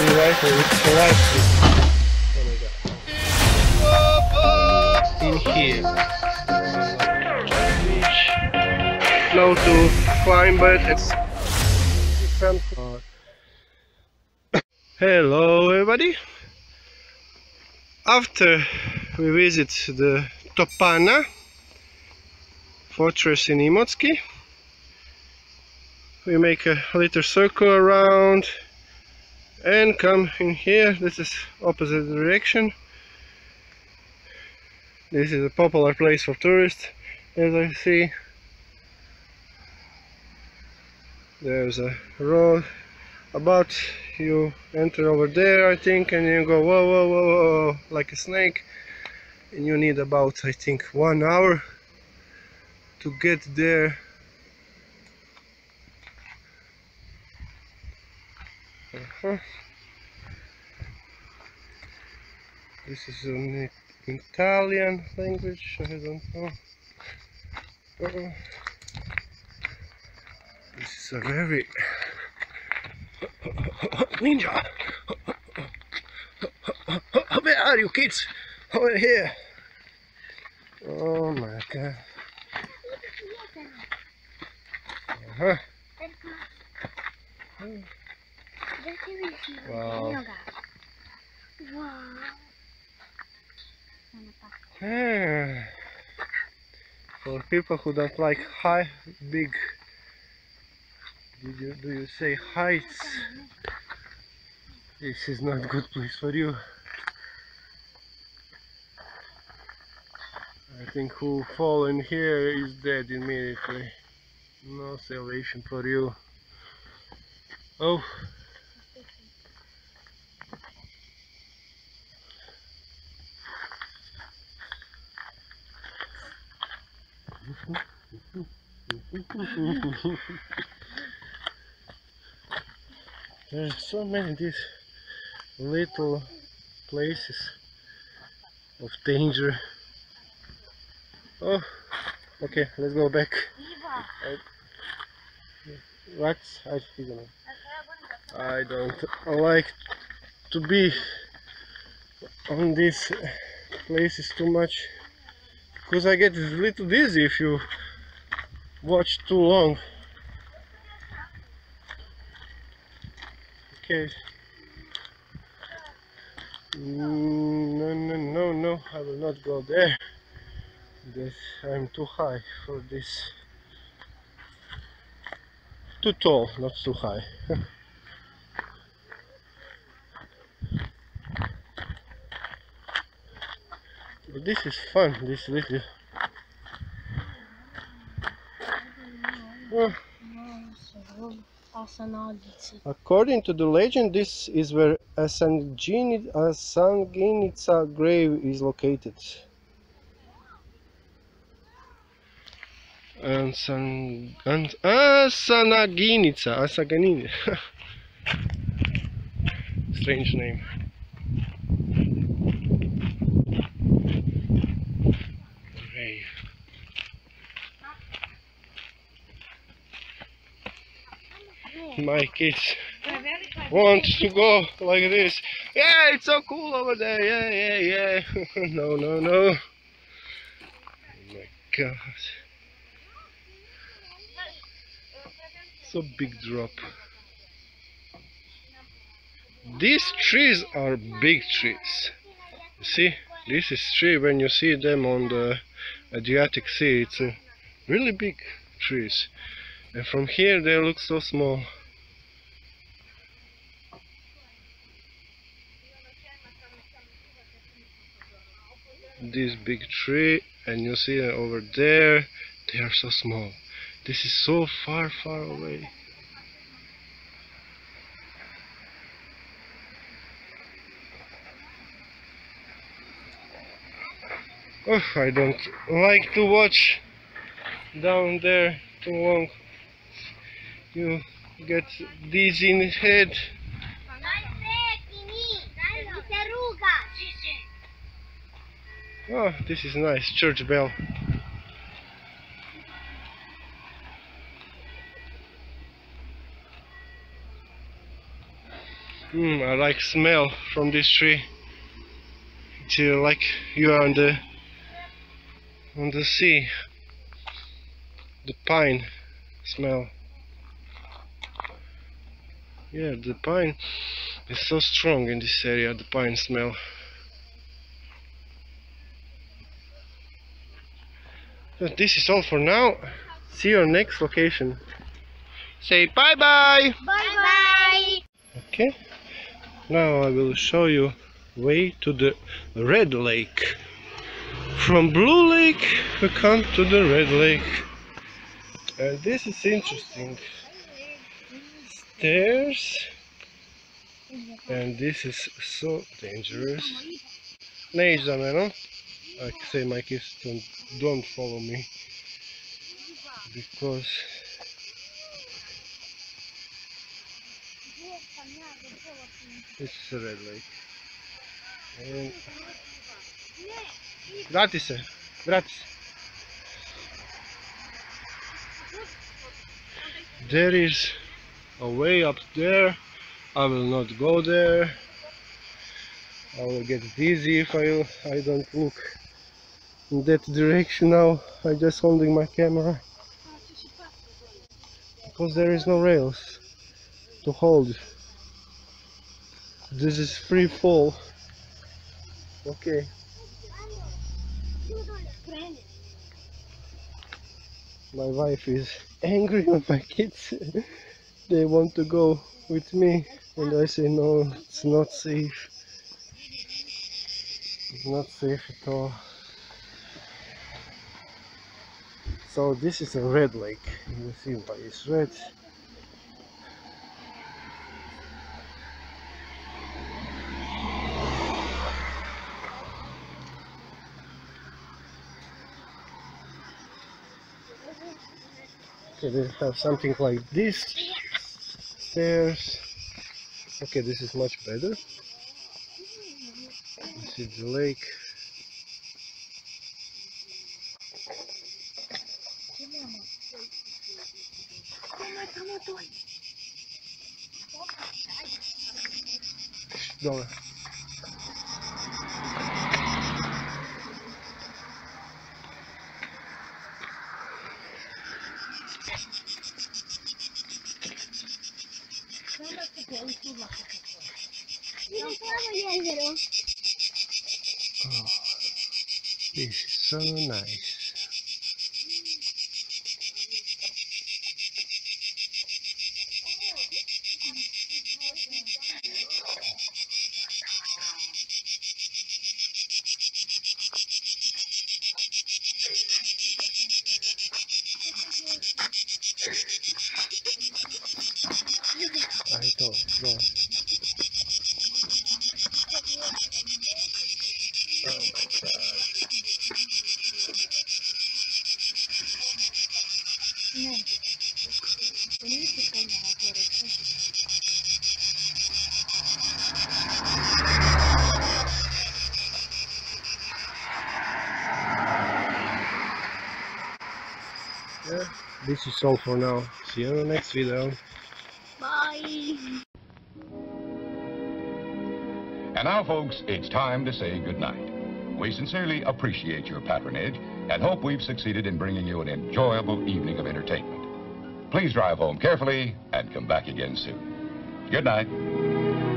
to the right or it's the right. Oh my god. In here. Slow to climb, but it's different. Hello everybody. After we visit the Topana fortress in Imotski, we make a little circle around and come in here. This is opposite direction. This is a popular place for tourists, as I see. There's a road about, you enter over there I think, and you go whoa whoa whoa, whoa like a snake, and you need about I think 1 hour to get there. This is an Italian language, I don't know. This is a very ninja. Where are you kids? Over here. Oh my god. Wow. For people who don't like high, big, do you say heights? This is not a good place for you. I think who fall in here is dead immediately. No salvation for you. Oh. There's so many these little places of danger. Oh, okay, let's go back. I don't like to be on these places too much, because I get a little dizzy if you watch too long. Okay. No, no, no, no, I will not go there. This, I'm too high for this. Too tall, not too high. But this is fun, this little. Oh. According to the legend, this is where Hasanaginica grave is located. Hasanaginica. Strange name. My kids want to go like this. Yeah, it's so cool over there. Yeah, yeah, yeah. No, no, no. Oh my god. So big drop. These trees are big trees. See, this is tree when you see them on the Adriatic Sea. It's a really big trees. And from here they look so small. This big tree, and you see over there, they are so small. This is so far, far away. Oh, I don't like to watch down there too long. You get dizzy in the head. Oh, this is nice, church bell. I like smell from this tree. It's like you are on the sea. The pine smell. Yeah, the pine is so strong in this area, the pine smell. But this is all for now. See your next location. Say bye bye! Bye bye! Okay, now I will show you way to the Red Lake. From Blue Lake we come to the Red Lake. And this is interesting. Stairs, and this is so dangerous. Ne ići za menom. I say my kids don't follow me, because it's a red lake. And vrati se, vrati se. There is a way up there. I will not go there. I will get dizzy if I don't look in that direction now. I'm just holding my camera because there is no rails to hold. This is free fall. Okay. My wife is angry with my kids. They want to go with me and I say no, it's not safe. It's not safe at all. So this is a red lake. You see why it's red. Okay, they have something like this. Stairs. Okay, this is much better. This is the lake. Dollar. Oh, this is so nice. I don't. Yeah, this is all for now. See you in the next video. Bye. And now, folks, it's time to say goodnight. We sincerely appreciate your patronage and hope we've succeeded in bringing you an enjoyable evening of entertainment. Please drive home carefully and come back again soon. Good night.